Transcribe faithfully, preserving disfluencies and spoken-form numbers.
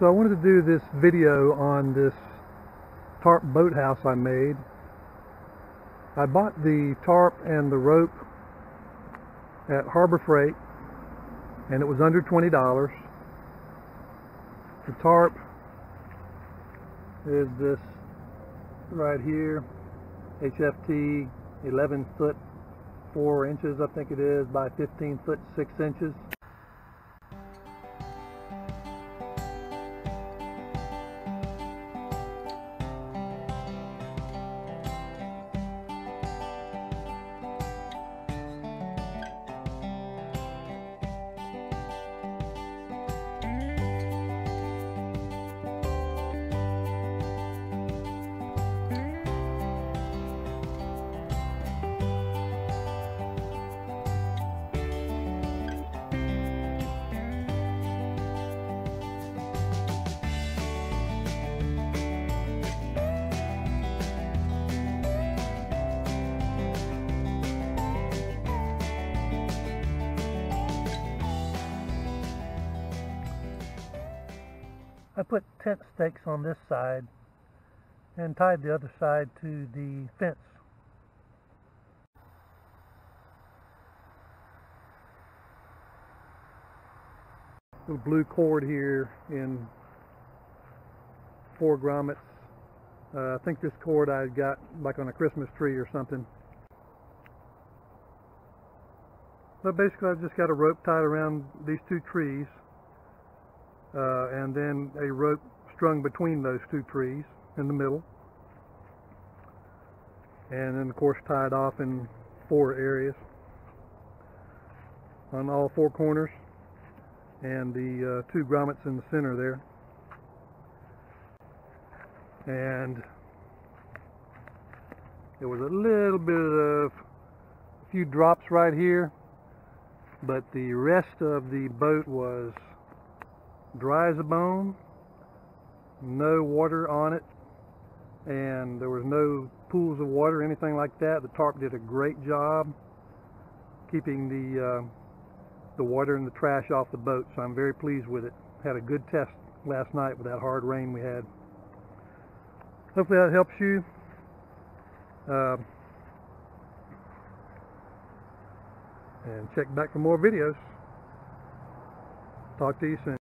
So I wanted to do this video on this tarp boathouse I made. I bought the tarp and the rope at Harbor Freight, and it was under twenty dollars. The tarp is this right here, H F T eleven foot four inches, I think it is, by fifteen foot six inches. I put tent stakes on this side and tied the other side to the fence. Little blue cord here in four grommets. Uh, I think this cord I got like on a Christmas tree or something. But basically I've just got a rope tied around these two trees. Uh, and then a rope strung between those two trees in the middle, and then of course tied off in four areas on all four corners, and the uh, two grommets in the center there. And there was a little bit of a few drops right here, but the rest of the boat was dry as a bone, no water on it, and there was no pools of water, anything like that. The tarp did a great job keeping the uh, the water and the trash off the boat, so I'm very pleased with it. Had a good test last night with that hard rain we had. Hopefully that helps you. Uh, and check back for more videos. Talk to you soon.